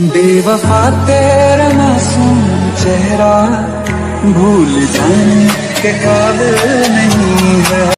बेवफा तेरा मासूम चेहरा भूल जाने के काबिल नहीं है।